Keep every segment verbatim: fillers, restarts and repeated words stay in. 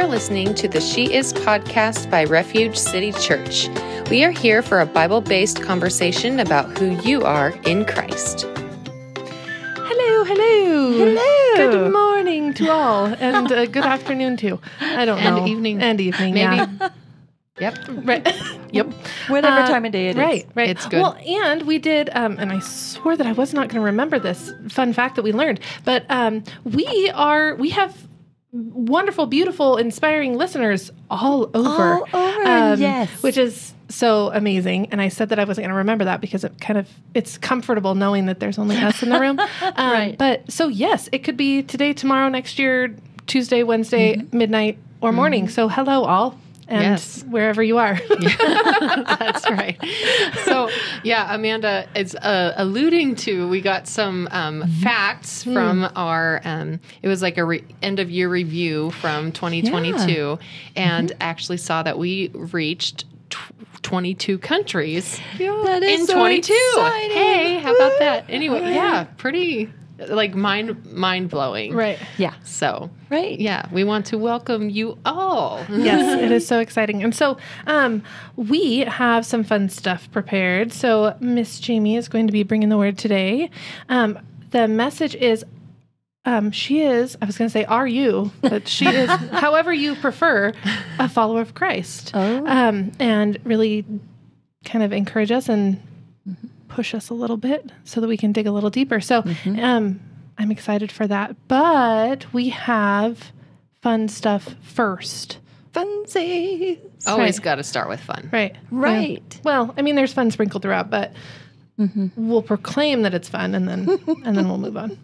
are listening to the She Is Podcast by Refuge City Church. We are here for a Bible-based conversation about who you are in Christ. Hello, hello. Hello. Good morning to all, and uh, good afternoon too. I don't and know. And evening. And evening, Maybe. yeah. Yep. Right. Yep. Whatever uh, time of day it is. Right, right. It's good. Well, and we did, um, and I swore that I was not going to remember this fun fact that we learned, but um, we are, we have wonderful, beautiful, inspiring listeners all over. All over, um, yes. Which is so amazing. And I said that I wasn't going to remember that because it kind of, it's comfortable knowing that there's only us in the room. Um, right. But so yes, it could be today, tomorrow, next year, Tuesday, Wednesday, mm-hmm. midnight, or morning. Mm-hmm. So hello all. And yes. wherever you are. Yeah. That's right. So, yeah, Amanda is uh, alluding to, we got some um, mm-hmm. facts mm. from our, um, it was like a re- end of year review from twenty twenty-two, yeah. and mm-hmm. actually saw that we reached twenty-two countries yeah. that is in so twenty-two. Exciting. Hey, how about that? Anyway, yeah, yeah pretty Like mind mind blowing, right? Yeah. So right. Yeah, we want to welcome you all. Yes, it is so exciting, and so um, we have some fun stuff prepared. So Miss Jaime is going to be bringing the word today. Um, the message is, um, she is. I was going to say, are you? But she is, however you prefer, a follower of Christ. Oh. Um, and really, kind of encourage us and. Mm-hmm. push us a little bit so that we can dig a little deeper. So mm-hmm. um, I'm excited for that. But we have fun stuff first. Funsies. Always right. got to start with fun. Right. Right. Yeah. Well, I mean, there's fun sprinkled throughout, but mm-hmm. we'll proclaim that it's fun and then and then we'll move on.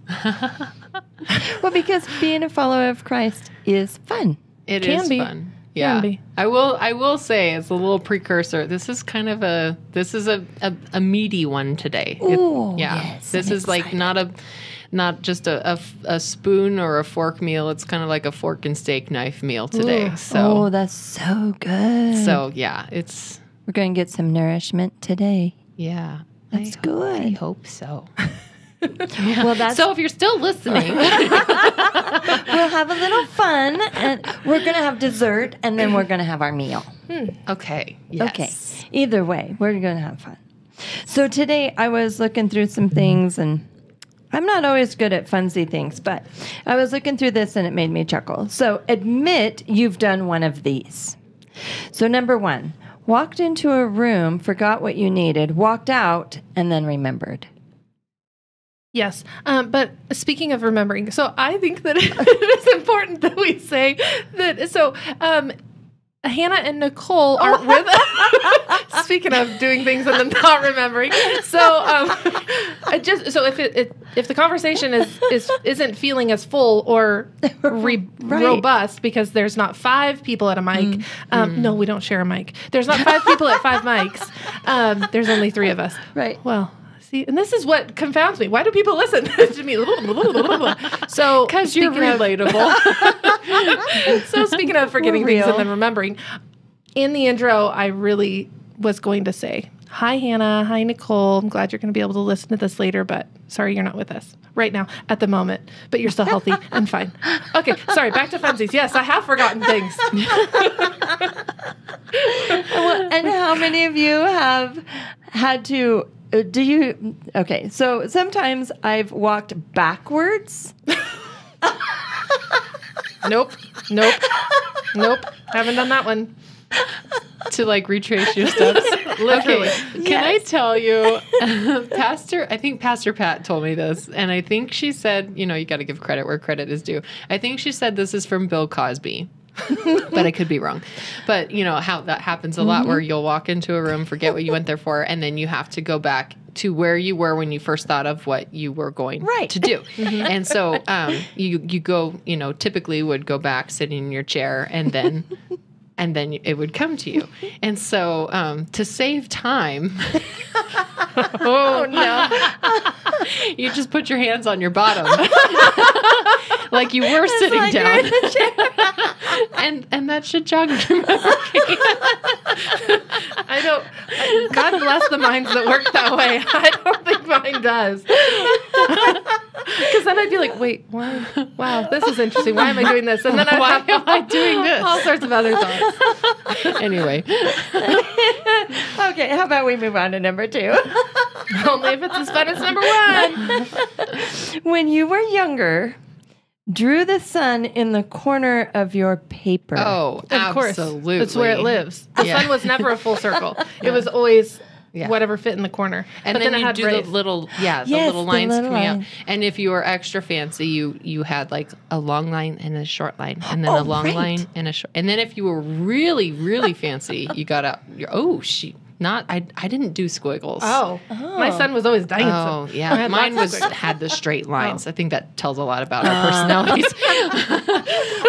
Well, because being a follower of Christ is fun. It can is be. fun. Yeah, I will. I will say as a little precursor, this is kind of a this is a, a, a meaty one today. Ooh, it, yeah, yes, this is excited. Like not a not just a, a, a spoon or a fork meal. It's kind of like a fork and steak knife meal today. Ooh. So, oh, that's so good. So yeah, it's we're going to get some nourishment today. Yeah, that's I good. Hope, I hope so. Yeah. Well, that's so if you're still listening, we'll have a little fun, and we're going to have dessert, and then we're going to have our meal. Hmm. Okay. Yes. Okay. Either way, we're going to have fun. So today I was looking through some things, and I'm not always good at funsy things, but I was looking through this, and it made me chuckle. So admit you've done one of these. So number one, walked into a room, forgot what you needed, walked out, and then remembered. Yes, um, but speaking of remembering, so I think that it is important that we say that, so um, Hannah and Nicole are oh. with us, speaking of doing things and then not remembering, so um, I just so if it, it if the conversation is, is, isn't feeling as full or re- right. robust because there's not five people at a mic, mm. Um, mm. no, we don't share a mic, there's not five people at five mics, um, there's only three of us. Right. Well. See, and this is what confounds me. Why do people listen to me? So, because you're relatable. So, speaking of forgetting things and then remembering, in the intro, I really was going to say, hi, Hannah. Hi, Nicole. I'm glad you're going to be able to listen to this later, but sorry you're not with us right now at the moment, but you're still healthy and fine. Okay, sorry, back to funsies. Yes, I have forgotten things. Well, and how many of you have had to... Do you... Okay, so sometimes I've walked backwards. Nope. Nope. Nope. Haven't done that one. To, like, retrace your steps. Literally. Okay. Yes. Can I tell you, Pastor... I think Pastor Pat told me this, and I think she said, you know, you got to give credit where credit is due. I think she said this is from Bill Cosby. But I could be wrong. But, you know, how that happens a lot mm-hmm. where you'll walk into a room, forget what you went there for, and then you have to go back to where you were when you first thought of what you were going right. to do. Mm-hmm. And so um, you, you go, you know, typically would go back, sit in your chair, and then... And then it would come to you. And so um, to save time, oh no, you just put your hands on your bottom like you were it's sitting like down. You're in the chair. and, and that should jog your memory. I don't, I, God bless the minds that work that way. I don't think mine does. Because then I'd be like, wait, why? Wow, this is interesting. Why am I doing this? And then I'd why have, am I doing this? All sorts of other thoughts. Anyway. Okay, how about we move on to number two? Only if it's as fun as number one. When you were younger, drew the sun in the corner of your paper. Oh, of absolutely. Course. That's where it lives. The yeah. sun was never a full circle. Yeah. It was always yeah. whatever fit in the corner. And but then, then you do brave. the little, yeah, the yes, little lines the little coming line. out. And if you were extra fancy, you you had like a long line and a short line, and then oh, a long right. line and a short. And then if you were really, really fancy, you got out. Your, oh, she. Not I. I didn't do squiggles. Oh, oh. My son was always dying. Oh, yeah. Mine was had the straight lines. Oh. I think that tells a lot about our personalities. Uh.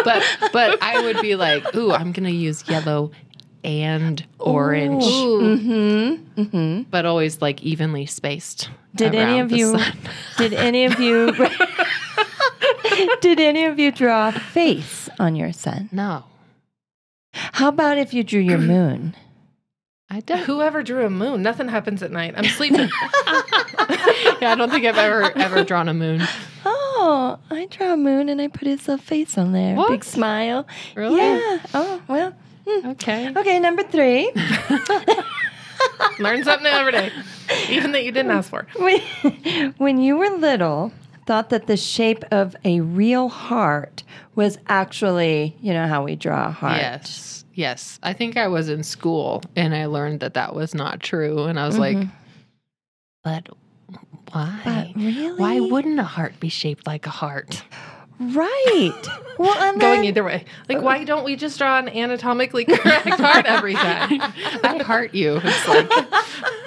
but but I would be like, ooh, I'm gonna use yellow and orange. Ooh. Mm-hmm. Mm-hmm. But always like evenly spaced. Did any of you? Sun. Did any of you? Did any of you draw a face on your sun? No. How about if you drew your moon? I don't. Whoever drew a moon, nothing happens at night. I'm sleeping. Yeah, I don't think I've ever ever drawn a moon. Oh, I draw a moon and I put his little face on there. What? Big smile. Really? Yeah. Oh, well. Mm. Okay. Okay, number three. Learn something every day, even that you didn't ask for. When, when you were little, thought that the shape of a real heart was actually, you know, how we draw a heart. Yes. Yes, I think I was in school and I learned that that was not true. And I was mm-hmm. like, but why? But really? Why wouldn't a heart be shaped like a heart? Right. Well, and Going then, either way. Like, why don't we just draw an anatomically correct heart every time? I heart you. It's like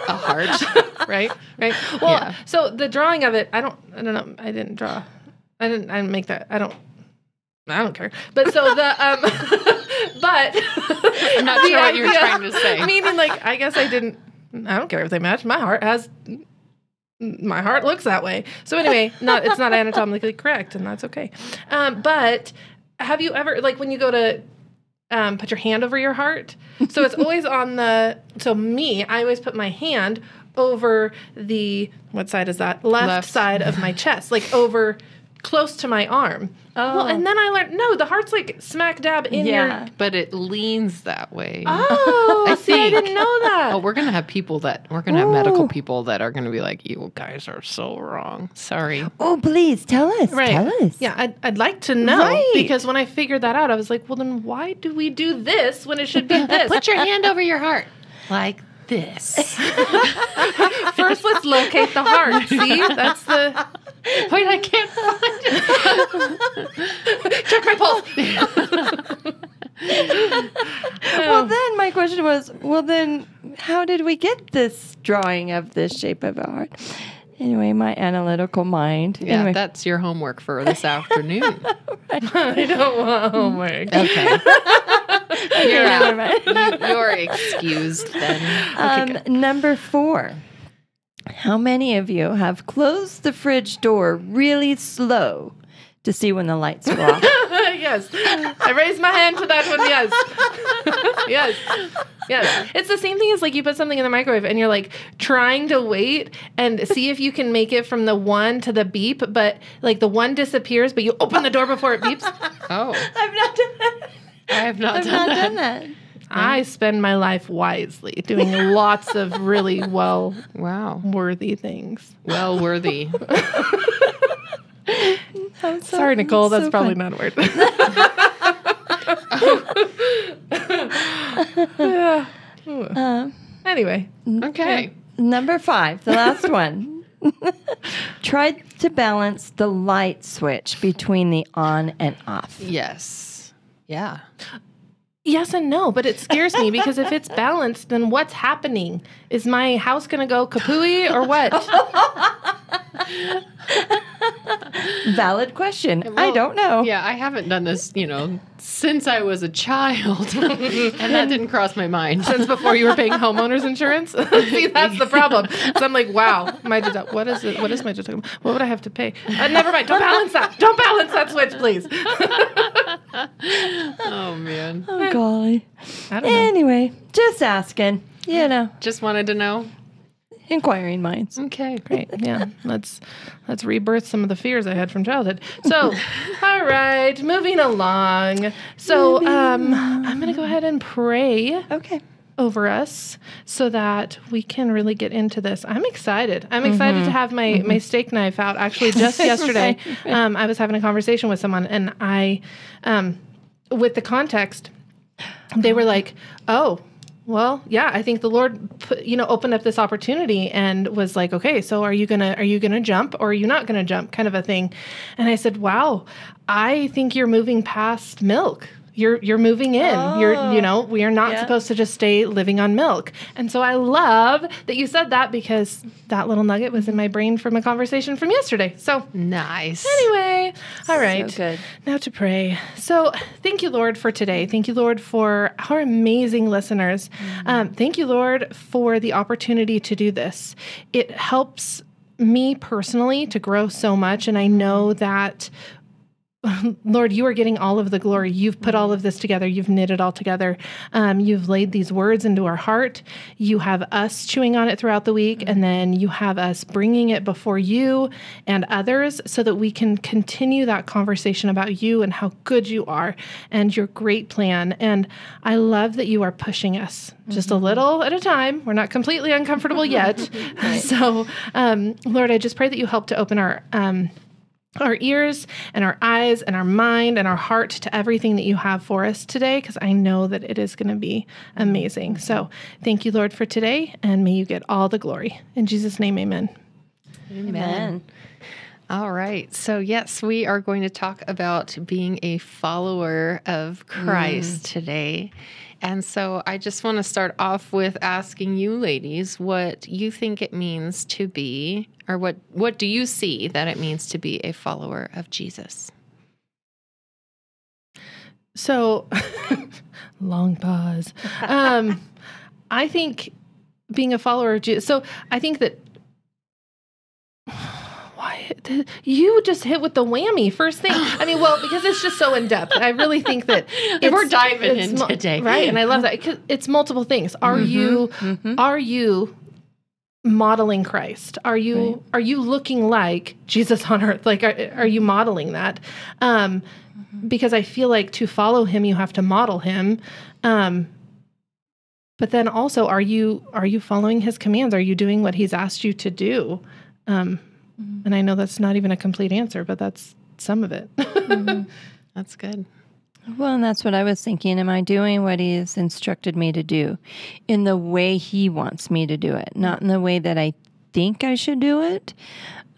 a heart, right? Right. Well, yeah. So the drawing of it, I don't, I don't know. I didn't draw. I didn't, I didn't make that. I don't. I don't care. But so the, um, but. I'm not sure what you were trying to say. Meaning like, I guess I didn't, I don't care if they match. My heart has, my heart looks that way. So anyway, not it's not anatomically correct and that's okay. Um, but have you ever, like when you go to um, put your hand over your heart? So it's always on the, so me, I always put my hand over the, what side is that? Left, Left. side of my chest, like over close to my arm. Oh. Well, and then I learned, no, the heart's like smack dab in yeah. your... But it leans that way. Oh, I see, I didn't know that. Oh, we're going to have people that, we're going to have medical people that are going to be like, you guys are so wrong. Sorry. Oh, please, tell us. Right. Tell us. Yeah, I'd, I'd like to know. Right. Because when I figured that out, I was like, well, then why do we do this when it should be this? Put your hand over your heart. Like this. First, let's locate the heart. See? That's the... Wait, I can't find it. Check my pulse. Well, then my question was, well, then how did we get this drawing of this shape of a heart? Anyway, my analytical mind. Yeah, anyway. That's your homework for this afternoon. Right. I don't want homework. Okay. You're out. You're excused then. Um, okay, number four. How many of you have closed the fridge door really slow to see when the lights go off? Yes. I raised my hand to that one, yes. Yes. Yes. It's the same thing as like you put something in the microwave and you're like trying to wait and see if you can make it from the one to the beep, but like the one disappears, but you open the door before it beeps. Oh. I've not done that. I have not I've done not that. I've not done that. I spend my life wisely doing lots of really well wow worthy things. Well worthy. So, sorry, Nicole, that's so probably fun. Not a word. Oh. uh, anyway. Okay. Number five, the last one. Tried to balance the light switch between the on and off. Yes. Yeah. Yes and no, but it scares me because if it's balanced, then what's happening? Is my house going to go kapooey or what? Valid question. Well, I don't know. Yeah, I haven't done this, you know, since I was a child. And that didn't cross my mind. Since before you were paying homeowners insurance? See, that's the problem. So I'm like, wow, my deduct- what is it? What is my deductible? What would I have to pay? Uh, never mind. Don't balance that. Don't balance that switch, please. Oh, man. Oh, golly. I don't know. Anyway, just asking. Yeah, no. Just wanted to know. Inquiring minds. Okay, great. Yeah, let's let's rebirth some of the fears I had from childhood. So, all right, moving along. So, moving um, along. I'm going to go ahead and pray. Okay. Over us so that we can really get into this. I'm excited. I'm mm-hmm. excited to have my, mm-hmm. my steak knife out. Actually, just yesterday, um, I was having a conversation with someone, and I, um, with the context, they were like, oh, well, yeah, I think the Lord, put, you know, opened up this opportunity and was like, okay, so are you going to, are you going to jump or are you not going to jump kind of a thing? And I said, wow, I think you're moving past milk. You're you're moving in. Oh, you're you know, we are not yeah. supposed to just stay living on milk. And so I love that you said that because that little nugget was in my brain from a conversation from yesterday. So nice. Anyway, all right. So good. Now to pray. So thank you, Lord, for today. Thank you, Lord, for our amazing listeners. Mm-hmm. Um, thank you, Lord, for the opportunity to do this. It helps me personally to grow so much, and I know that. Lord, you are getting all of the glory. You've put all of this together. You've knit it all together. Um, you've laid these words into our heart. You have us chewing on it throughout the week, and then you have us bringing it before you and others so that we can continue that conversation about you and how good you are and your great plan. And I love that you are pushing us just mm-hmm. a little at a time. We're not completely uncomfortable yet. Right. So, um, Lord, I just pray that you help to open our um our ears and our eyes and our mind and our heart to everything that you have for us today, because I know that it is going to be amazing. So thank you, Lord, for today, and may you get all the glory. In Jesus' name, amen. Amen. Amen. All right. So, yes, we are going to talk about being a follower of Christ mm. today. And so I just want to start off with asking you ladies what you think it means to be, or what, what do you see that it means to be a follower of Jesus? So, long pause. Um, I think being a follower of Jesus, so I think that... You just hit with the whammy first thing. I mean, well, because it's just so in depth. I really think that if we're diving in mu- today, right? And I love that because it's multiple things. Are mm-hmm, you, mm-hmm. are you modeling Christ? Are you, right. are you looking like Jesus on earth? Like, are, are you modeling that? Um, mm-hmm. Because I feel like to follow him, you have to model him. Um, but then also, are you are you following his commands? Are you doing what he's asked you to do? Um, And I know that's not even a complete answer, but that's some of it. mm-hmm. That's good. Well, and that's what I was thinking. Am I doing what he's instructed me to do in the way he wants me to do it, not in the way that I think I should do it?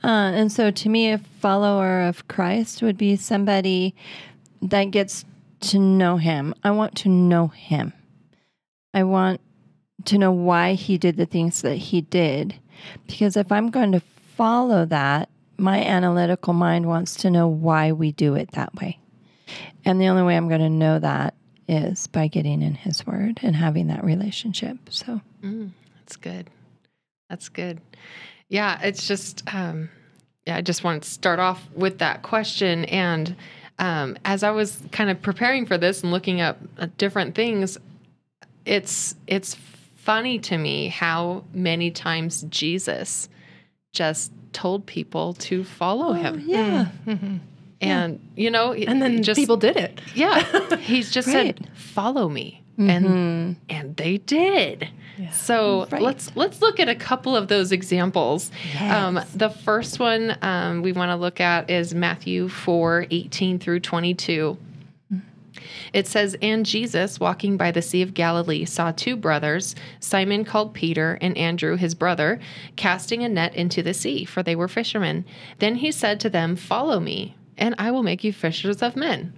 Uh, and so to me, a follower of Christ would be somebody that gets to know him. I want to know him. I want to know why he did the things that he did, because if I'm going to follow that, my analytical mind wants to know why we do it that way. And the only way I'm going to know that is by getting in his word and having that relationship. So mm, that's good. That's good. Yeah. It's just, um, yeah, I just wanted to start off with that question. And, um, as I was kind of preparing for this and looking up uh, different things, it's, it's funny to me how many times Jesus just told people to follow oh, him. Yeah. Mm-hmm. And, yeah. you know, and then just, people did it. Yeah. He's just right. said, follow me. Mm-hmm. And, and they did. Yeah. So right. let's, let's look at a couple of those examples. Yes. Um, the first one um, we want to look at is Matthew four, eighteen through twenty-two. It says, and Jesus, walking by the Sea of Galilee, saw two brothers, Simon called Peter and Andrew his brother, casting a net into the sea, for they were fishermen. Then he said to them, follow me, and I will make you fishers of men.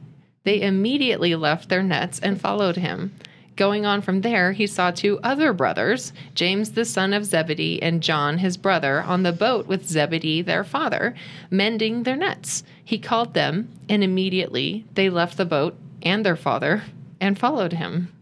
They immediately left their nets and followed him. Going on from there, he saw two other brothers, James the son of Zebedee and John his brother, on the boat with Zebedee their father, mending their nets. He called them, and immediately they left the boat and their father, and followed him.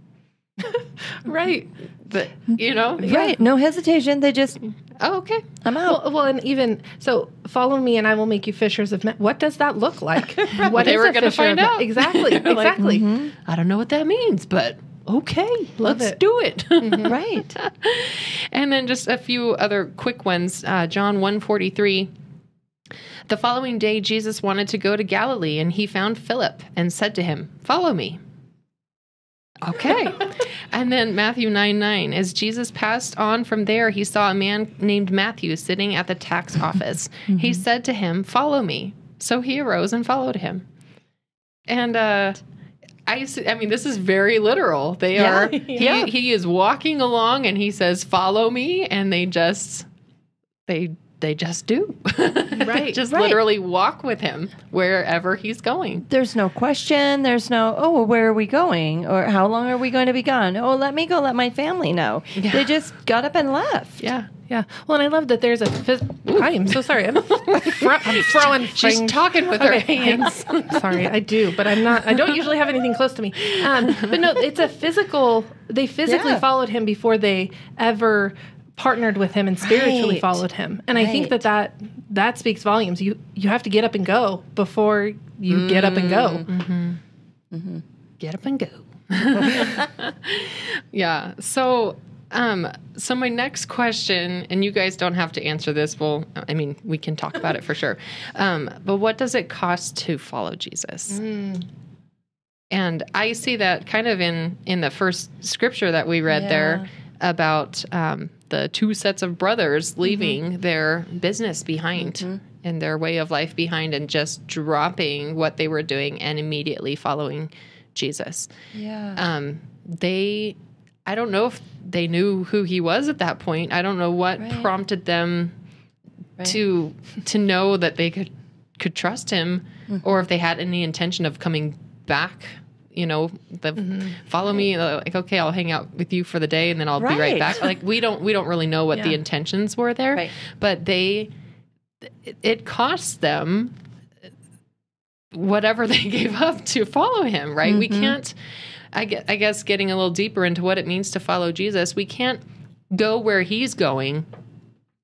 Right. But, you know? Yeah. Right. No hesitation. They just, oh, okay. I'm out. Well, well, and even, so follow me and I will make you fishers of men. What does that look like? What they is were going to find out. Exactly. Exactly. Like, mm-hmm. I don't know what that means, but okay, Love let's it. do it. Mm-hmm. Right. And then just a few other quick ones. Uh, John one forty-three. The following day, Jesus wanted to go to Galilee, and he found Philip and said to him, "Follow me." Okay. And then Matthew nine nine. As Jesus passed on from there, he saw a man named Matthew sitting at the tax office. Mm-hmm. He said to him, "Follow me." So he arose and followed him. And uh, I, I mean, this is very literal. They yeah, are. Yeah. He, he is walking along, and he says, "Follow me," and they just they. They just do. Right. Just right. literally walk with him wherever he's going. There's no question. There's no, oh, well, where are we going? Or how long are we going to be gone? Oh, let me go. Let my family know. Yeah. They just got up and left. Yeah. Yeah. Well, and I love that there's a... Phys- I am so sorry. I'm, fro- I'm throwing She's things. talking with okay. her hands. Sorry, I do, but I'm not... I don't usually have anything close to me. Um, but no, it's a physical... They physically yeah. followed him before they ever... partnered with him and spiritually right. followed him. And right. I think that, that that speaks volumes. You you have to get up and go before you mm. get up and go. Mm-hmm. Mm-hmm. Get up and go. Yeah. So, um, so my next question, and you guys don't have to answer this. Well, I mean, we can talk about it for sure. Um, but what does it cost to follow Jesus? Mm. And I see that kind of in, in the first scripture that we read yeah. there about... Um, the two sets of brothers leaving mm-hmm. their business behind mm-hmm. and their way of life behind and just dropping what they were doing and immediately following Jesus. Yeah. Um, they, I don't know if they knew who he was at that point. I don't know what right. prompted them right. to, to know that they could, could trust him mm-hmm. or if they had any intention of coming back. You know, the mm-hmm. follow me, like, okay, I'll hang out with you for the day and then I'll right. be right back. Like, we don't, we don't really know what yeah. the intentions were there, right. but they, it cost them whatever they gave up to follow him, right? Mm-hmm. We can't, I guess, I guess getting a little deeper into what it means to follow Jesus, we can't go where he's going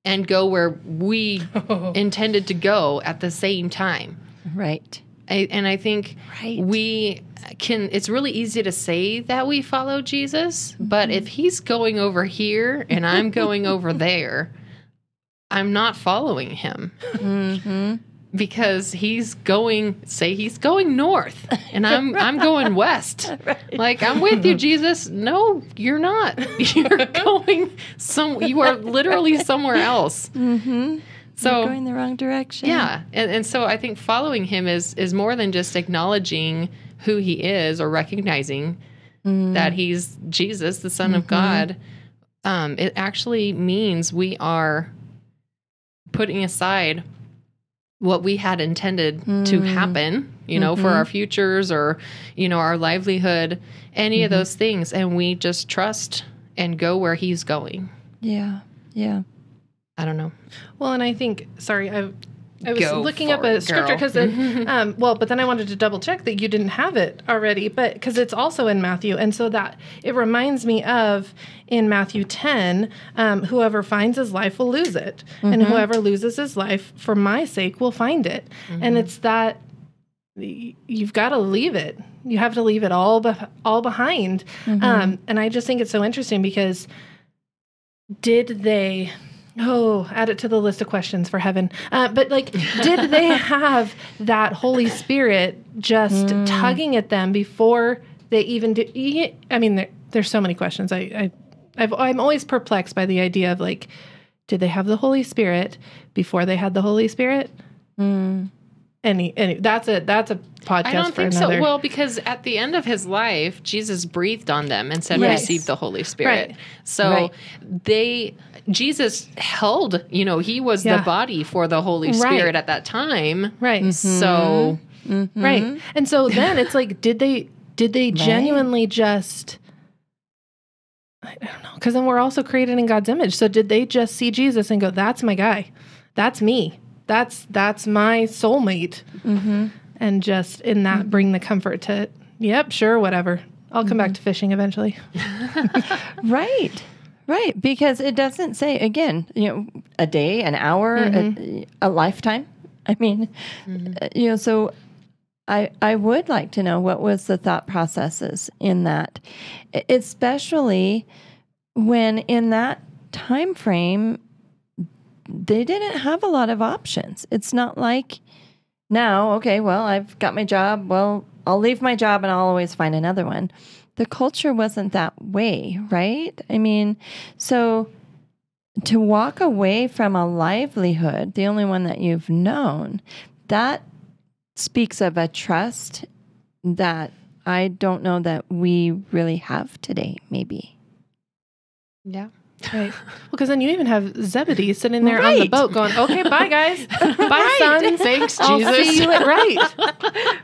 and go where we oh. intended to go at the same time. Right. I, and I think right. we can, it's really easy to say that we follow Jesus, but mm-hmm. if he's going over here and I'm going over there, I'm not following him mm-hmm. because he's going, say he's going north and I'm, I'm going west. Right. Like, I'm with you, Jesus. No, you're not. You're going some, you are literally somewhere else. Mm-hmm. So, you're going the wrong direction. Yeah. And, and so I think following him is, is more than just acknowledging who he is or recognizing mm. that he's Jesus, the Son mm-hmm. of God. Um, it actually means we are putting aside what we had intended mm. to happen, you know, mm-hmm. for our futures or, you know, our livelihood, any mm-hmm. of those things. And we just trust and go where he's going. Yeah. Yeah. I don't know. Well, and I think, sorry, I I was Go looking up a it, scripture because um, well, but then I wanted to double check that you didn't have it already, but because it's also in Matthew. And so that it reminds me of in Matthew ten, um, whoever finds his life will lose it. Mm-hmm. And whoever loses his life for my sake will find it. Mm-hmm. And it's that you've got to leave it. You have to leave it all, be- all behind. Mm-hmm. Um, and I just think it's so interesting because did they... Oh, add it to the list of questions for heaven. Uh, but like, did they have that Holy Spirit just mm. tugging at them before they even do? E- I mean, there, there's so many questions. I, I, I've, I'm always perplexed by the idea of like, did they have the Holy Spirit before they had the Holy Spirit? Mm. Any, any, that's a, that's a podcast. I don't for think another. so. Well, because at the end of his life, Jesus breathed on them and said, yes. receive the Holy Spirit. Right. So right. they, Jesus held, you know, he was yeah. the body for the Holy Spirit right. at that time. Right. Mm-hmm. So, mm-hmm. right. And so then it's like, did they, did they right. genuinely just, I don't know. Cause then we're also created in God's image. So did they just see Jesus and go, that's my guy. That's me. That's that's my soulmate, mm-hmm. and just in that mm-hmm. bring the comfort to, yep, sure, whatever. I'll come mm-hmm. back to fishing eventually. Right, right, because it doesn't say again, you know, a day, an hour, mm-hmm. a, a lifetime. I mean, mm-hmm. you know, so I, I would like to know what was the thought processes in that, especially when in that time frame, they didn't have a lot of options. It's not like now, okay, well, I've got my job. Well, I'll leave my job and I'll always find another one. The culture wasn't that way, right? I mean, so to walk away from a livelihood, the only one that you've known, that speaks of a trust that I don't know that we really have today, maybe. Yeah. Right. Well, because then you even have Zebedee sitting there right. on the boat going, okay, bye, guys. Bye, right. son. Thanks, Jesus. I'll see you at right.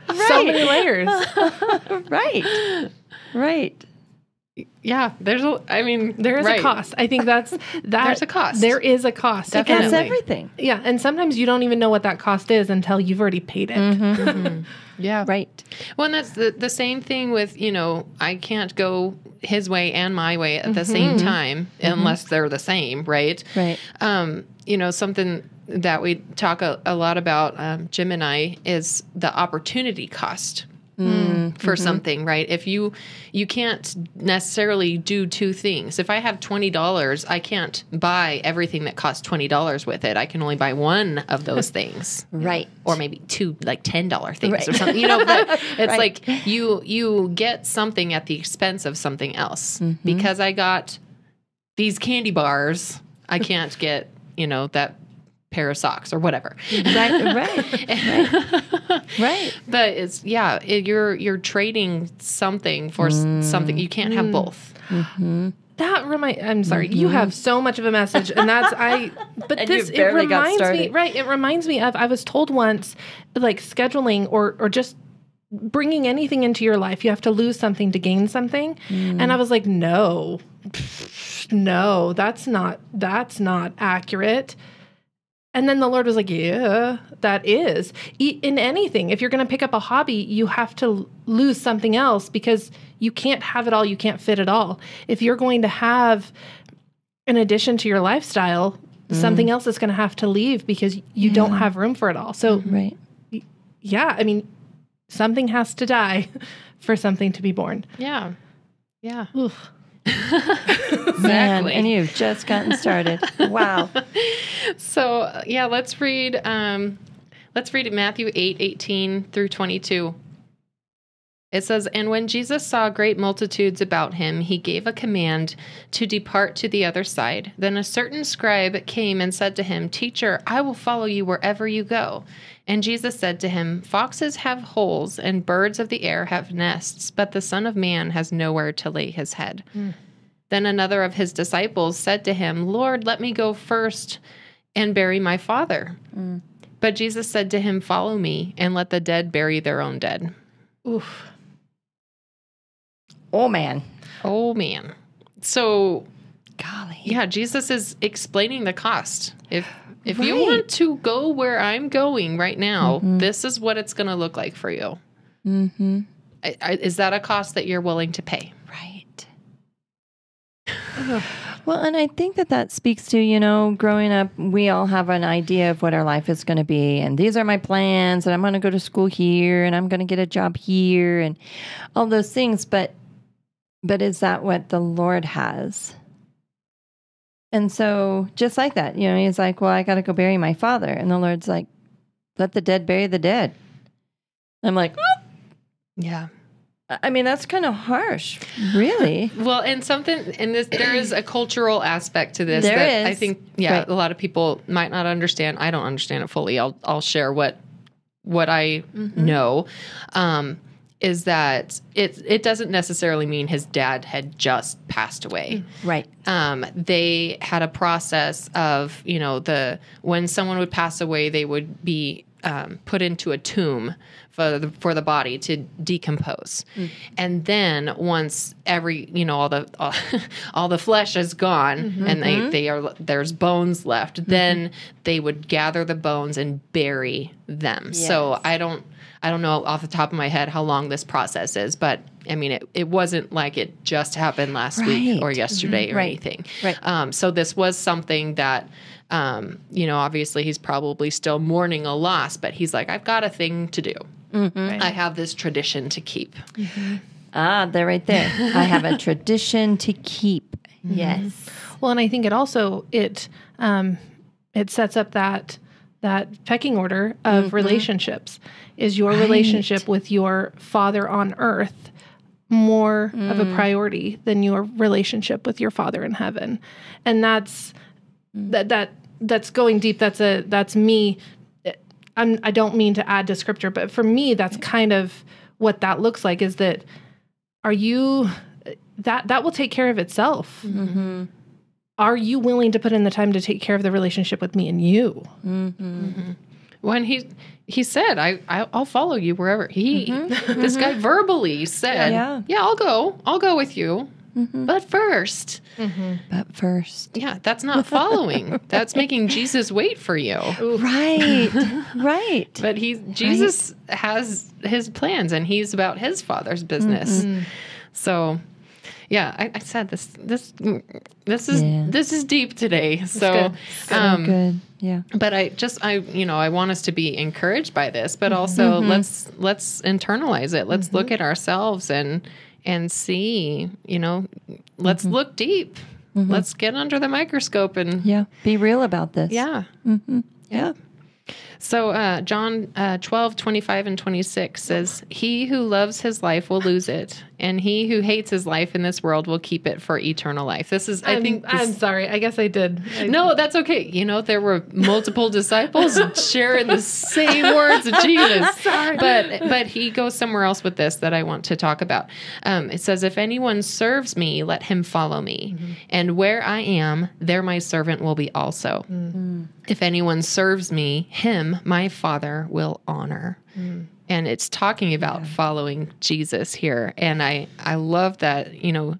right. So many layers. right. Right. Yeah. There's a, I mean, there is right. a cost. I think that's, that, there's a cost. There is a cost. Definitely. That's everything. Yeah. And sometimes you don't even know what that cost is until you've already paid it. Mm-hmm, mm-hmm. Yeah. Right. Well, and that's the, the same thing with, you know, I can't go his way and my way at the mm-hmm. same time mm-hmm. unless they're the same. Right. Right. Um, you know, something that we talk a, a lot about, um, Jim and I, is the opportunity cost. Mm, for mm-hmm. something, right? If you, you can't necessarily do two things. If I have twenty dollars, I can't buy everything that costs twenty dollars with it. I can only buy one of those things. Right. Or maybe two, like ten dollar things right. or something, you know, but it's right. like you, you get something at the expense of something else. Mm-hmm. Because I got these candy bars, I can't get, you know, that pair of socks or whatever. Right. Right. right. right. But it's, yeah, it, you're, you're trading something for mm. something. You can't have mm. both. Mm-hmm. That remind, I'm sorry, mm-hmm. you have so much of a message and that's, I, but and this, it reminds me, right. It reminds me of, I was told once, like scheduling or, or just bringing anything into your life, you have to lose something to gain something. Mm. And I was like, no, no, that's not, that's not accurate. And then the Lord was like, yeah, that is. In anything, if you're going to pick up a hobby, you have to lose something else because you can't have it all. You can't fit it all. If you're going to have an addition to your lifestyle, mm. something else is going to have to leave because you yeah. don't have room for it all. So, right. yeah, I mean, something has to die for something to be born. Yeah. Yeah. Oof. Exactly. Man, and you've just gotten started. Wow. So yeah, let's read um let's read Matthew eight eighteen through twenty-two. It says, "And when Jesus saw great multitudes about him, he gave a command to depart to the other side. Then a certain scribe came and said to him, 'Teacher, I will follow you wherever you go.' And Jesus said to him, 'Foxes have holes and birds of the air have nests, but the Son of Man has nowhere to lay his head.' Mm. Then another of his disciples said to him, 'Lord, let me go first and bury my father.' Mm. But Jesus said to him, 'Follow me and let the dead bury their own dead.'" Oof. Oh, man. Oh, man. So, golly. Yeah, Jesus is explaining the cost. If if right. you want to go where I'm going right now, mm-hmm. this is what it's going to look like for you. Mm-hmm. I, I, is that a cost that you're willing to pay? Right. Well, and I think that that speaks to, you know, growing up, we all have an idea of what our life is going to be. And these are my plans, and I'm going to go to school here, and I'm going to get a job here, and all those things. But But is that what the Lord has? And so just like that, you know, he's like, well, I got to go bury my father. And the Lord's like, let the dead bury the dead. I'm like, oh. Yeah. I mean, that's kind of harsh, really. Well, and something, and this, there is a cultural aspect to this. There that is. I think, yeah, right. a lot of people might not understand. I don't understand it fully. I'll, I'll share what, what I mm-hmm. know. Um, is that it it doesn't necessarily mean his dad had just passed away. Right. Um, they had a process of, you know, the when someone would pass away, they would be um, put into a tomb for the, for the body to decompose. Mm. And then once every, you know, all the all, all the flesh is gone mm-hmm. and they, they are there's bones left, mm-hmm. then they would gather the bones and bury them. Yes. So I don't... I don't know off the top of my head how long this process is, but I mean, it, it wasn't like it just happened last right. week or yesterday mm-hmm. or right. anything. Right. Um, so this was something that, um, you know, obviously he's probably still mourning a loss, but he's like, I've got a thing to do. Mm-hmm. Right. I have this tradition to keep. Mm-hmm. Ah, they're right there. I have a tradition to keep. Mm-hmm. Yes. Well, and I think it also, it um, it sets up that that pecking order of mm-hmm. relationships. Is your right. relationship with your Father on earth more mm. of a priority than your relationship with your Father in heaven? And that's mm. that that that's going deep. That's a that's me. I'm, I don't mean to add to scripture, but for me, that's kind of what that looks like. Is that are you that that will take care of itself? Mm-hmm. Are you willing to put in the time to take care of the relationship with me and you? Mm-hmm. Mm-hmm. When he he said, I, I, I'll follow you wherever. He, mm-hmm. this guy verbally said, yeah, yeah, I'll go. I'll go with you. Mm-hmm. But first. Mm-hmm. But first. Yeah, that's not following. That's making Jesus wait for you. Ooh. Right, right. But he, Jesus right. has his plans, and he's about his Father's business. Mm-hmm. So... Yeah, I, I said this. This this is yeah. this is deep today. So, so um, good. Yeah. But I just I you know I want us to be encouraged by this, but also mm-hmm. let's let's internalize it. Let's mm-hmm. look at ourselves and and see. You know, let's mm-hmm. look deep. Mm-hmm. Let's get under the microscope and yeah, be real about this. Yeah. Mm-hmm. Yeah. So uh, John uh, twelve, twenty-five, and twenty-six says, "He who loves his life will lose it, and he who hates his life in this world will keep it for eternal life." This is, I'm, I think... This, I'm sorry. I guess I did. I, no, that's okay. You know, there were multiple disciples sharing the same words of Jesus. Sorry. But, but he goes somewhere else with this that I want to talk about. Um, it says, "If anyone serves me, let him follow me. Mm-hmm. And where I am, there my servant will be also. Mm-hmm. If anyone serves me, him my Father will honor." Mm. And it's talking about yeah. following Jesus here. And I, I love that, you know,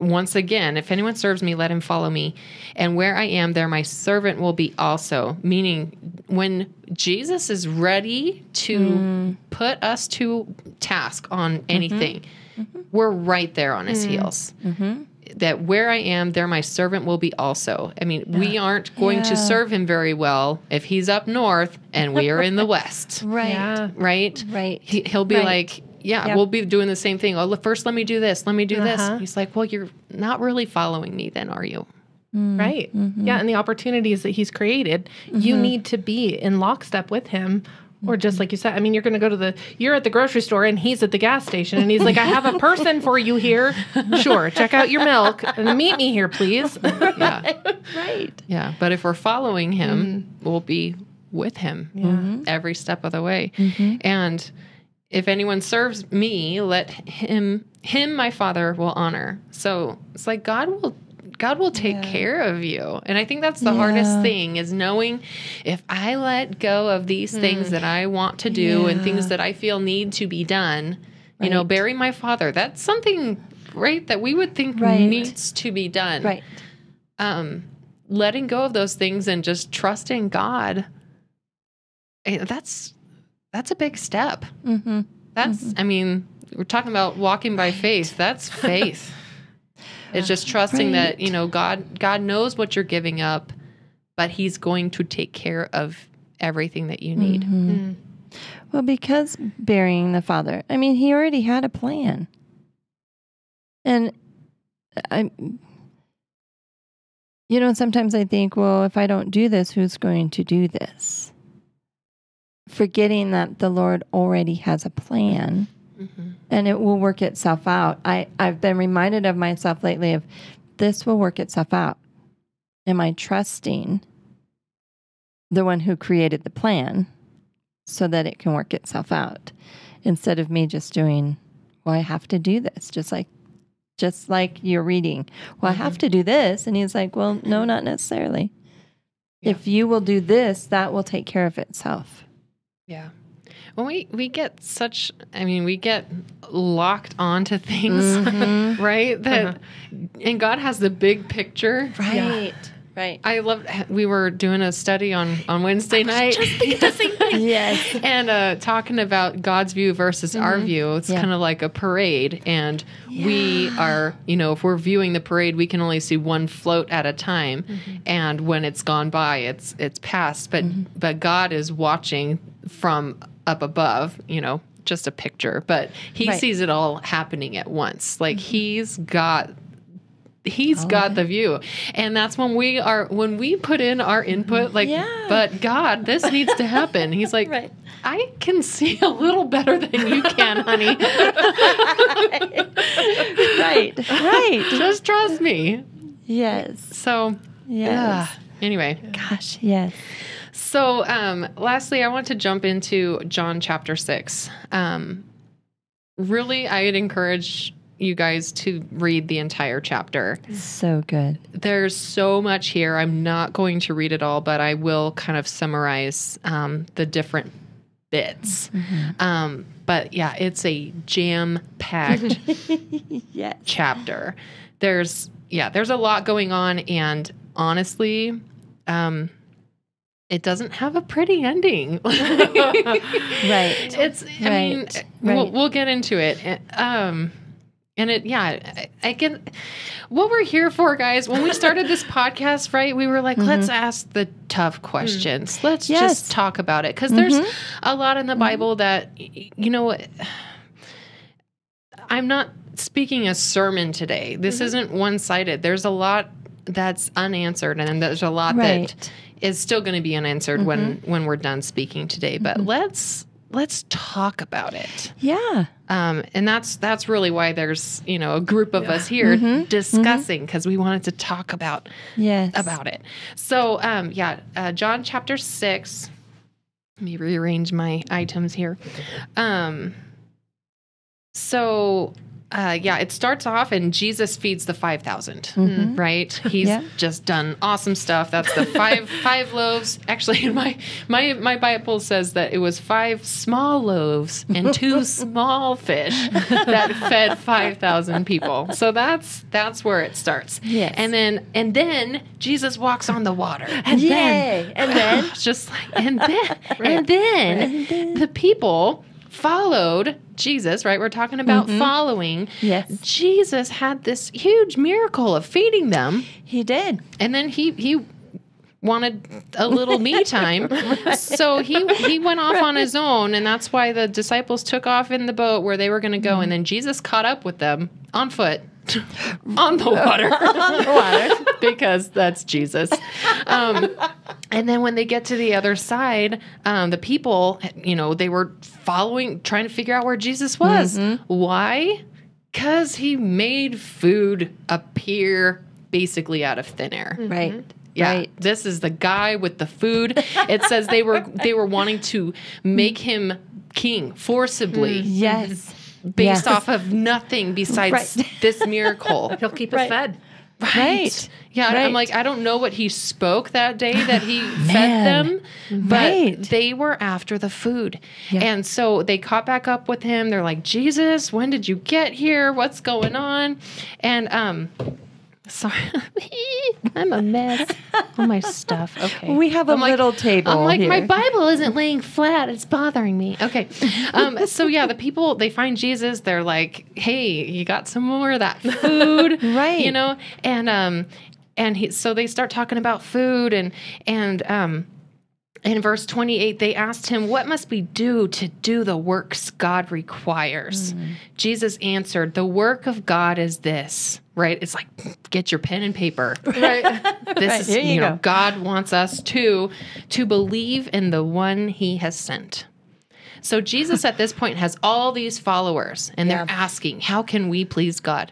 once again, if anyone serves me, let him follow me. And where I am, there my servant will be also. Meaning when Jesus is ready to mm. put us to task on anything, mm-hmm. we're right there on his mm. heels. Mm-hmm. That where I am, there my servant will be also. I mean, yeah. we aren't going yeah. to serve him very well if he's up north and we are in the west. Right. Yeah. Right? Right. He, he'll be right. like, yeah, yep. we'll be doing the same thing. Oh, first, let me do this. Let me do uh-huh. this. He's like, well, you're not really following me then, are you? Mm. Right. Mm-hmm. Yeah, and the opportunities that he's created, mm-hmm. you need to be in lockstep with him. Or just like you said, I mean, you're going to go to the, you're at the grocery store and he's at the gas station and he's like, I have a person for you here. Sure. Check out your milk and meet me here, please. Yeah. Right. Yeah. But if we're following him, mm-hmm. we'll be with him yeah. every step of the way. Mm-hmm. And if anyone serves me, let him, him, my Father will honor. So it's like God will God will take yeah. care of you. And I think that's the yeah. hardest thing is knowing if I let go of these mm. things that I want to do yeah. and things that I feel need to be done, right. you know, bury my Father. That's something, right, that we would think right. needs to be done. Right. Um, letting go of those things and just trusting God, that's that's a big step. Mm-hmm. That's, mm-hmm. I mean, we're talking about walking by right. faith. That's faith. It's just trusting right. that, you know, God God knows what you're giving up, but he's going to take care of everything that you need. Mm-hmm. Mm. Well, because burying the Father, I mean, he already had a plan. And, I, you know, sometimes I think, well, if I don't do this, who's going to do this? Forgetting that the Lord already has a plan. Mm-hmm. And it will work itself out. I, I've been reminded of myself lately of this will work itself out. Am I trusting the one who created the plan so that it can work itself out instead of me just doing, well, I have to do this, just like just like you're reading. Well, mm-hmm. I have to do this. And he's like, well, no, not necessarily. Yeah. If you will do this, that will take care of itself. Yeah. Well, we, we get such, I mean, we get locked onto things, mm-hmm. right? That, uh-huh. and God has the big picture. Right. Yeah. Right. I love, we were doing a study on, on Wednesday night. Just thinking the same thing. Yes. And uh, talking about God's view versus mm-hmm. our view. It's yeah. kind of like a parade. And yeah. we are, you know, if we're viewing the parade, we can only see one float at a time. Mm-hmm. And when it's gone by, it's it's passed. But mm-hmm. but God is watching from up above, you know, just a picture, but he right. sees it all happening at once. Like mm-hmm. he's got He's oh, got the view. And that's when we are, when we put in our input, like, yeah. but God, this needs to happen. He's like, right. I can see a little better than you can, honey. right. right. Right. Just trust me. Yes. So, yes. Uh, anyway. Gosh, yes. So, um, lastly, I want to jump into John chapter six. Um, really, I'd encourage you guys to read the entire chapter. So good. There's so much here. I'm not going to read it all, but I will kind of summarize um, the different bits. Mm-hmm. Um, but yeah, it's a jam-packed yes. chapter. There's, yeah, there's a lot going on, and honestly, um, it doesn't have a pretty ending. right. It's, I right. mean, right. We'll, we'll get into it. Um, And it, yeah, I, I can, what we're here for, guys, when we started this podcast, right, we were like, mm-hmm. let's ask the tough questions. Mm. Let's yes. just talk about it. Because mm-hmm. there's a lot in the Bible mm-hmm. that, you know, I'm not speaking a sermon today. This mm-hmm. isn't one-sided. There's a lot that's unanswered, and there's a lot right. that is still going to be unanswered mm-hmm. when, when we're done speaking today. But mm-hmm. let's... Let's talk about it. Yeah. Um, and that's that's really why there's, you know, a group of yeah. us here mm-hmm. discussing, because mm-hmm. we wanted to talk about, yes. about it. So, um, yeah, uh, John chapter six. Let me rearrange my items here. Um, so, uh, yeah, it starts off and Jesus feeds the five thousand, mm-hmm. right? He's yeah. just done awesome stuff. That's the five five loaves. Actually, in my, my my Bible says that it was five small loaves and two small fish that fed five thousand people. So that's that's where it starts. Yes. And then and then Jesus walks on the water. And Yay. then and then just like and then, right. and then and then the people followed Jesus, right? We're talking about mm-hmm. following. Yes. Jesus had this huge miracle of feeding them. He did. And then he he wanted a little me time. right. So he he went off right. on his own, and that's why the disciples took off in the boat where they were going to go, mm-hmm. and then Jesus caught up with them on foot. on the water. on the water. Because that's Jesus. Um, and then when they get to the other side, um, the people, you know, they were following, trying to figure out where Jesus was. Mm-hmm. Why? Because he made food appear basically out of thin air. Mm-hmm. Right. Yeah. Right. This is the guy with the food. It says they were they were wanting to make him king forcibly. Mm-hmm. Yes. Based yes. off of nothing besides right. this miracle. He'll keep us right. fed. Right. right. Yeah. Right. I'm like, I don't know what he spoke that day that he fed them, but right. they were after the food. Yeah. And so they caught back up with him. They're like, Jesus, when did you get here? What's going on? And, um, sorry, I'm a mess. All my stuff. Okay. We have a I'm little like, table. I'm like, here. My Bible isn't laying flat. It's bothering me. Okay. Um, so, yeah, the people, they find Jesus. They're like, hey, you got some more of that food. right. You know? And um, and he, so they start talking about food. And, and um, in verse twenty-eight, they asked him, what must we do to do the works God requires? Mm. Jesus answered, the work of God is this. Right, it's like get your pen and paper. Right, this right, is you, you know go. God wants us to to believe in the one He has sent. So Jesus at this point has all these followers, and yeah. they're asking, "How can we please God?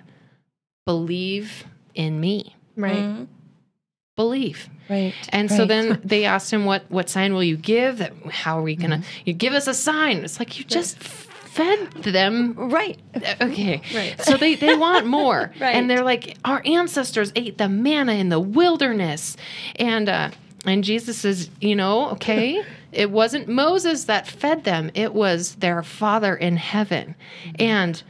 Believe in me." Right, mm-hmm. believe. Right, and right. so then they asked him, "What what sign will you give? That how are we gonna? Mm-hmm. You give us a sign." It's like you just. fed them. Right. Okay. Right. So they, they want more. right. And they're like, our ancestors ate the manna in the wilderness. And uh, and Jesus says, you know, okay, it wasn't Moses that fed them. It was their Father in heaven. And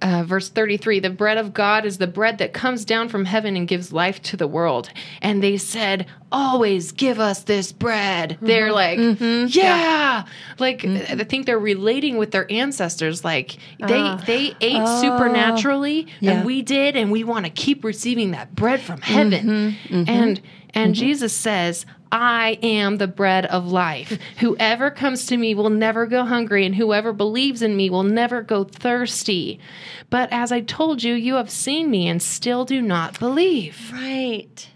uh, verse thirty-three, the bread of God is the bread that comes down from heaven and gives life to the world. And they said, always give us this bread. Mm-hmm. They're like, mm-hmm. yeah. yeah. Like, mm-hmm. I think they're relating with their ancestors. Like, they uh, they ate oh, supernaturally, yeah. and we did, and we want to keep receiving that bread from heaven. Mm-hmm. Mm-hmm. And and mm-hmm. Jesus says, I am the bread of life. Whoever comes to me will never go hungry, and whoever believes in me will never go thirsty. But as I told you, you have seen me and still do not believe. Right.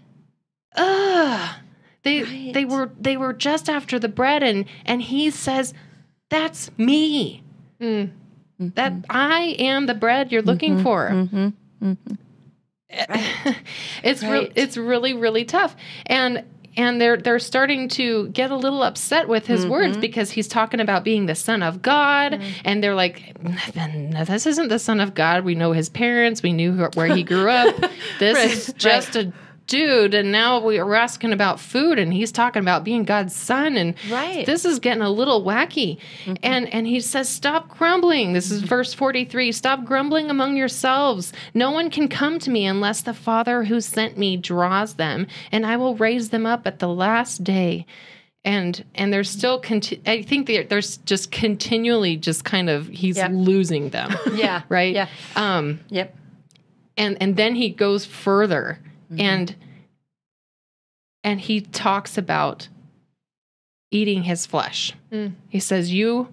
Ugh. They right. they were they were just after the bread, and and he says, that's me. Mm. Mm-hmm. That I am the bread you're looking mm-hmm. for. Mm-hmm. Mm-hmm. Right. It's right. Re- it's really, really tough. And And they're they're starting to get a little upset with his mm-hmm. words, because he's talking about being the Son of God. Mm-hmm. And they're like, no, this isn't the Son of God. We know his parents. We knew where he grew up. This right. is just right. a dude. And now we are asking about food, and he's talking about being God's son. And right. this is getting a little wacky. Mm-hmm. And and he says, stop grumbling. This is verse forty-three. Stop grumbling among yourselves. No one can come to me unless the Father who sent me draws them, and I will raise them up at the last day. And and they're still, conti- I think they're, they're just continually just kind of, he's yep. losing them. Yeah. Right? Yeah. Um, yep. And And then he goes further. Mm-hmm. And and he talks about eating his flesh. Mm. He says, "You,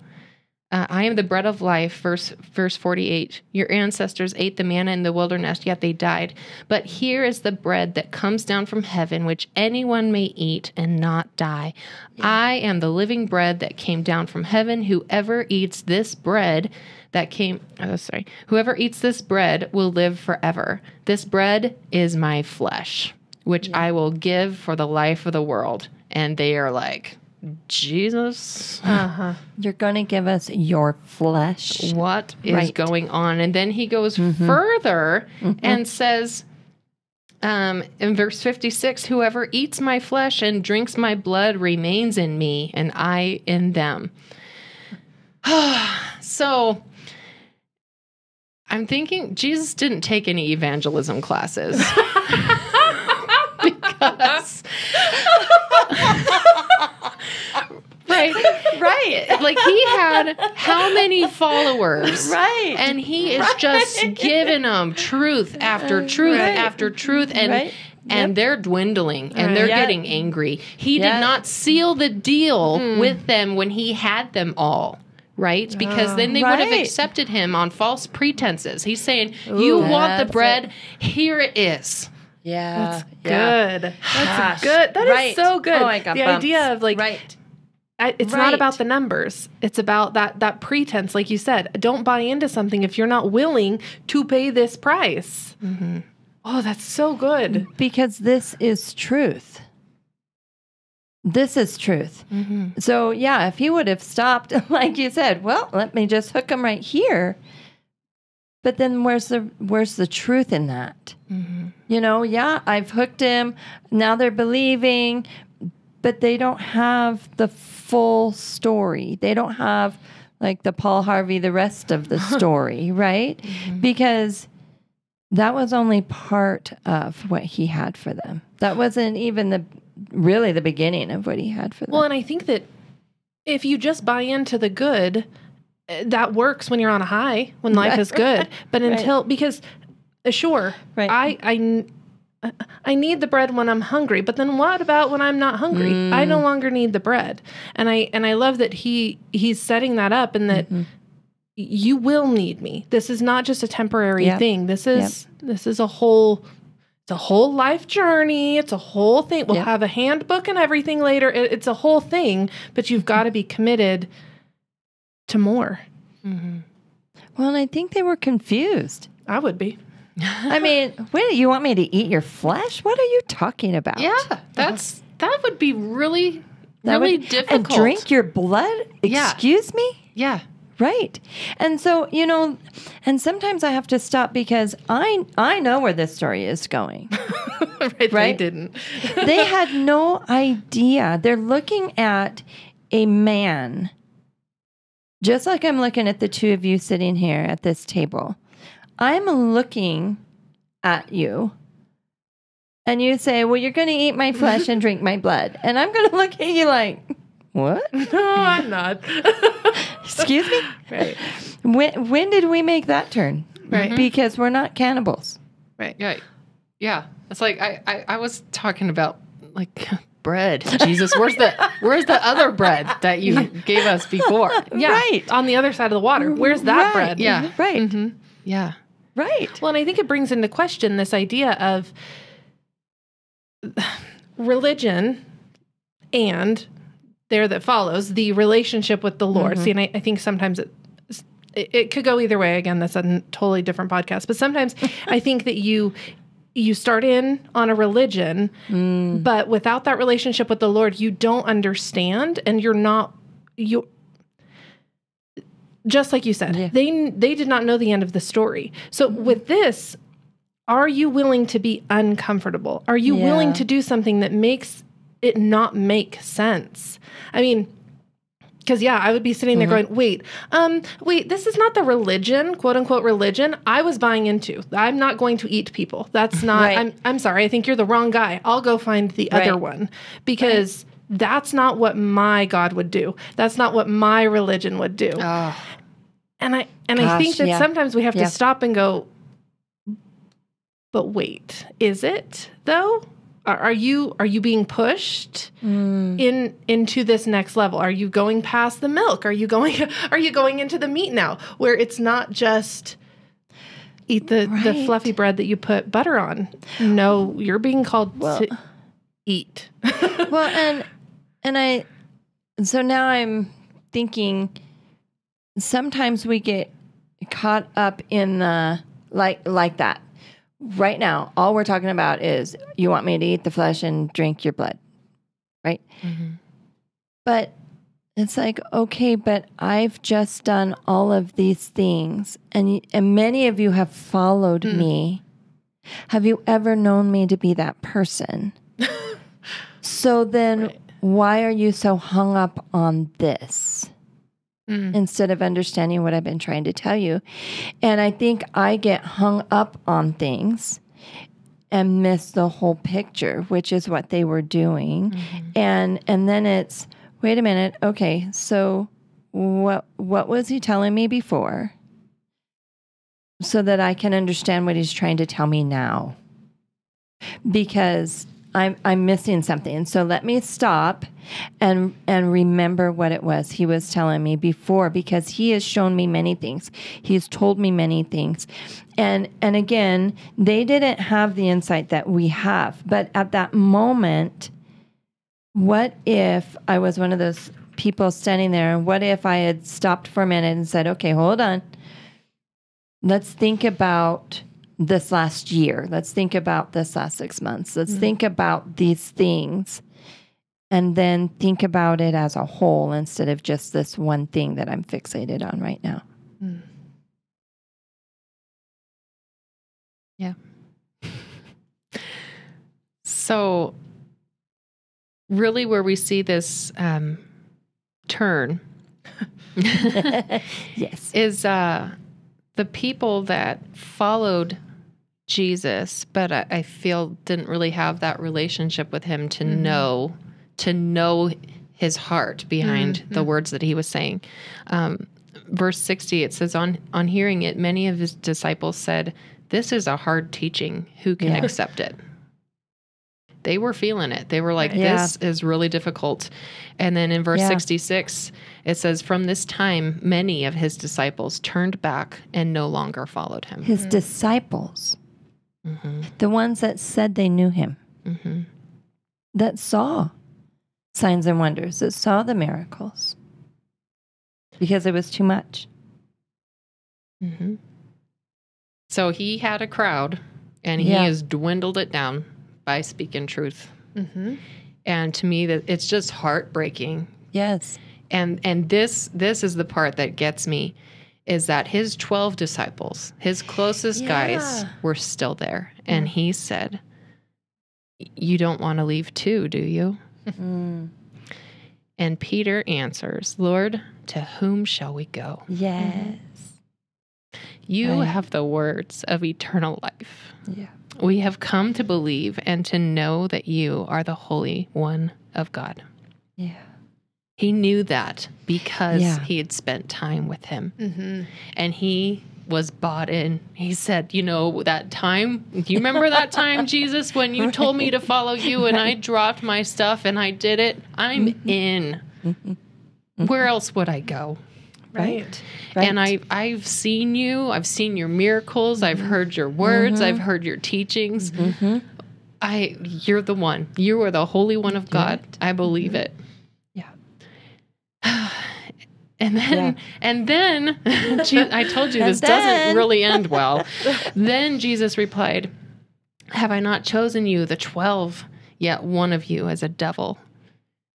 uh, I am the bread of life." Verse verse forty-eight. Your ancestors ate the manna in the wilderness, yet they died. But here is the bread that comes down from heaven, which anyone may eat and not die. Yeah. I am the living bread that came down from heaven. Whoever eats this bread that came, oh, sorry. Whoever eats this bread will live forever. This bread is my flesh, which yeah. I will give for the life of the world. And they are like, Jesus. Uh-huh. You're going to give us your flesh. What is right. going on? And then he goes mm-hmm. further mm-hmm. and says, Um, in verse fifty-six, whoever eats my flesh and drinks my blood remains in me, and I in them. So I'm thinking Jesus didn't take any evangelism classes. Because right, right. Like, he had how many followers? Right. And he is right. just giving them truth after truth right. after truth, and right. and yep. they're dwindling, and right. they're yeah. getting angry. He yeah. did not seal the deal mm. with them when he had them all. Right? Because then they right. would have accepted him on false pretenses. He's saying, ooh, you want the bread? It. Here it is. Yeah. That's yeah. good. That's Gosh. good. That right. is so good. Oh, I got the bumped. Idea of like, right. I, it's right. not about the numbers. It's about that that pretense. Like you said, don't buy into something if you're not willing to pay this price. Mm-hmm. Oh, that's so good. Because this is truth. This is truth. Mm-hmm. So, yeah, if he would have stopped, like you said, well, let me just hook him right here. But then where's the where's the truth in that? Mm-hmm. You know, yeah, I've hooked him. Now they're believing, but they don't have the full story. They don't have, like, the Paul Harvey, the rest of the story, right? Mm-hmm. Because that was only part of what he had for them. That wasn't even the... really the beginning of what he had for them. Well, and I think that if you just buy into the good, that works when you're on a high, when life is good. But until, right. because sure, right. I, I, I need the bread when I'm hungry, but then what about when I'm not hungry? Mm. I no longer need the bread. And I, and I love that he, he's setting that up, and that mm-hmm. you will need me. This is not just a temporary yep. thing. This is, yep. this is a whole It's a whole life journey. It's a whole thing. We'll yeah. have a handbook and everything later. It, it's a whole thing, but you've got to be committed to more. Mm-hmm. Well, and I think they were confused. I would be. I mean, wait, you want me to eat your flesh? What are you talking about? Yeah, that's that would be really, that really would, difficult. And drink your blood? Excuse yeah. me? Yeah. Right. And so, you know, and sometimes I have to stop because I I know where this story is going. right, right? They didn't. They had no idea. They're looking at a man, just like I'm looking at the two of you sitting here at this table. I'm looking at you and you say, well, you're going to eat my flesh and drink my blood. And I'm going to look at you like, what? No, I'm not. Excuse me? Right. When, when did we make that turn? Right. Because we're not cannibals. Right. Yeah. Yeah. It's like, I, I, I was talking about, like... bread. Jesus, where's the where's the other bread that you gave us before? Yeah. Right. On the other side of the water. Where's that right. bread? Yeah. Right. Mm-hmm. Yeah. Right. Well, and I think it brings into question this idea of religion and there that follows the relationship with the Lord. Mm-hmm. See, and I, I think sometimes it, it it could go either way. Again, that's a n- totally different podcast. But sometimes I think that you You start in on a religion, mm. but without that relationship with the Lord, you don't understand, and you're not you. Just like you said, yeah. they they did not know the end of the story. So mm. with this, are you willing to be uncomfortable? Are you yeah. willing to do something that makes it not make sense? I mean. Because, yeah, I would be sitting there mm-hmm. going, wait, um, wait, this is not the religion, quote unquote religion, I was buying into. I'm not going to eat people. That's not, right. I'm I'm sorry, I think you're the wrong guy. I'll go find the right. other one. Because right. that's not what my God would do. That's not what my religion would do. Oh. And I and Gosh, I think that yeah. sometimes we have yeah. to stop and go, but wait, is it though? Are you are you being pushed mm. in into this next level? Are you going past the milk? Are you going are you going into the meat now, where it's not just eat the, right. the fluffy bread that you put butter on? No, you're being called well, to eat. well, and and I so now I'm thinking sometimes we get caught up in the like like that. Right now, all we're talking about is you want me to eat the flesh and drink your blood, right? Mm-hmm. But it's like, okay, but I've just done all of these things, and and many of you have followed mm. me. Have you ever known me to be that person? So then right. why are you so hung up on this? Mm. Instead of understanding what I've been trying to tell you. And I think I get hung up on things and miss the whole picture, which is what they were doing. Mm-hmm. And and then it's, wait a minute, okay, so what what was he telling me before so that I can understand what he's trying to tell me now? Because I'm I'm missing something. So let me stop and and remember what it was he was telling me before, because he has shown me many things. He's told me many things. And and again, they didn't have the insight that we have. But at that moment, what if I was one of those people standing there? And what if I had stopped for a minute and said, okay, hold on. Let's think about this last year. Let's think about this last six months. Let's mm-hmm. think about these things and then think about it as a whole instead of just this one thing that I'm fixated on right now. Mm. Yeah. So really where we see this um, turn yes. is uh, the people that followed Jesus, but I, I feel didn't really have that relationship with him to mm-hmm. know, to know his heart behind mm-hmm. the words that he was saying. Um, verse sixty, it says, on, on hearing it, many of his disciples said, this is a hard teaching. Who can yeah. accept it? They were feeling it. They were like, this yeah. is really difficult. And then in verse yeah. sixty-six, it says, from this time, many of his disciples turned back and no longer followed him. His mm-hmm. disciples, mm-hmm. the ones that said they knew him, mm-hmm. that saw signs and wonders, that saw the miracles, because it was too much. Mm-hmm. So he had a crowd, and he yeah. has dwindled it down by speaking truth. Mm-hmm. And to me, that it's just heartbreaking. Yes. And and this this is the part that gets me, is that his twelve disciples, his closest yeah. guys, were still there. Mm. And he said, you don't want to leave too, do you? Mm. And Peter answers, Lord, to whom shall we go? Yes. Mm-hmm. You right. have the words of eternal life. Yeah. We have come to believe and to know that you are the Holy One of God. Yeah. He knew that because yeah. he had spent time with him. Mm-hmm. And he was bought in. He said, you know, that time, do you remember that time, Jesus, when you right. told me to follow you and right. I dropped my stuff and I did it? I'm mm-hmm. in. Mm-hmm. Where else would I go? Right. right. And I, I've seen you. I've seen your miracles. Mm-hmm. I've heard your words. Mm-hmm. I've heard your teachings. Mm-hmm. I, you're the one. You are the Holy One of God. Right. I believe mm-hmm. it. Yeah. And then, yeah. and then, I told you this doesn't really end well. Then Jesus replied, "Have I not chosen you, the twelve? Yet one of you is a devil."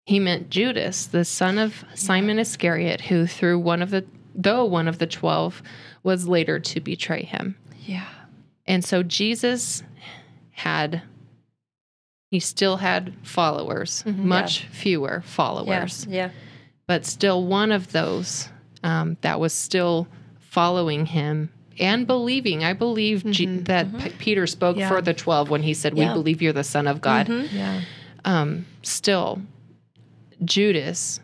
He meant Judas, the son of Simon Iscariot, who through one of the, though one of the twelve, was later to betray him. Yeah. And so Jesus had, he still had followers, mm-hmm. much yeah. fewer followers. Yeah. yeah. But still one of those um, that was still following him and believing. I believe mm-hmm. G- that mm-hmm. P- Peter spoke yeah. for the twelve when he said, yeah. we believe you're the Son of God. Mm-hmm. Yeah. Um, still, Judas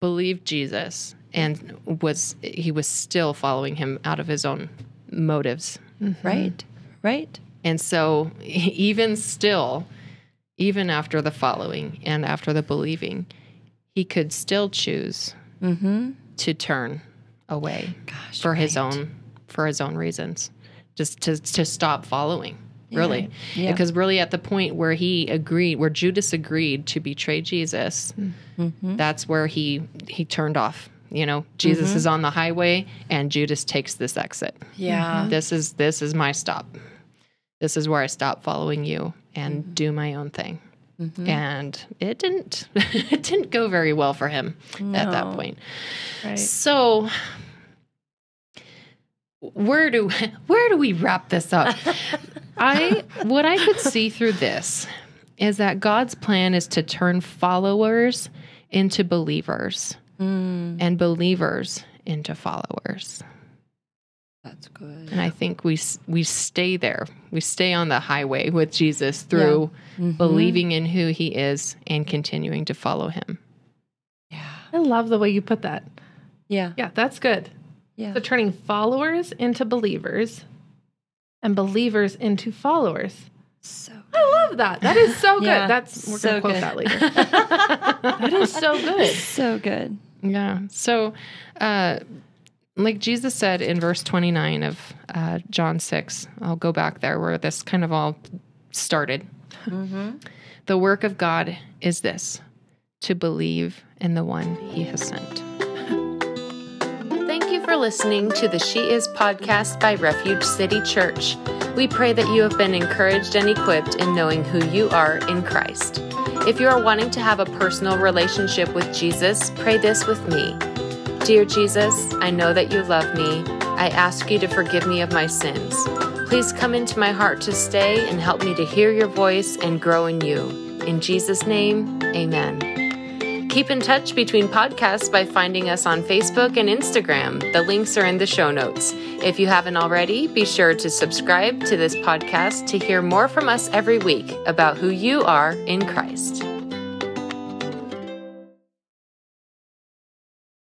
believed Jesus and was he was still following him out of his own motives. Mm-hmm. Right, right. And so even still, even after the following and after the believing, he could still choose mm-hmm. to turn away Gosh, for right. his own for his own reasons, just to to stop following, yeah. really. Yeah. Because really at the point where he agreed, where Judas agreed to betray Jesus, mm-hmm. that's where he, he turned off. You know, Jesus mm-hmm. is on the highway and Judas takes this exit. Yeah. Mm-hmm. This is this is my stop. This is where I stop following you and mm-hmm. do my own thing. Mm-hmm. And it didn't it didn't go very well for him no. at that point. Right. So where do where do we wrap this up? I what I could see through this is that God's plan is to turn followers into believers mm. and believers into followers. That's good. And I think we we stay there. We stay on the highway with Jesus through yeah. mm-hmm. believing in who he is and continuing to follow him. Yeah. I love the way you put that. Yeah. Yeah, that's good. Yeah. So turning followers into believers and believers into followers. So good. I love that. That is so good. Yeah, that's we're so going to quote good. that later. That is so good. So good. Yeah. So uh like Jesus said in verse twenty-nine of uh, John six, I'll go back there where this kind of all started. Mm-hmm. The work of God is this, to believe in the one he has sent. Thank you for listening to the She Is Podcast by Refuge City Church. We pray that you have been encouraged and equipped in knowing who you are in Christ. If you are wanting to have a personal relationship with Jesus, pray this with me. Dear Jesus, I know that you love me. I ask you to forgive me of my sins. Please come into my heart to stay and help me to hear your voice and grow in you. In Jesus' name, amen. Keep in touch between podcasts by finding us on Facebook and Instagram. The links are in the show notes. If you haven't already, be sure to subscribe to this podcast to hear more from us every week about who you are in Christ.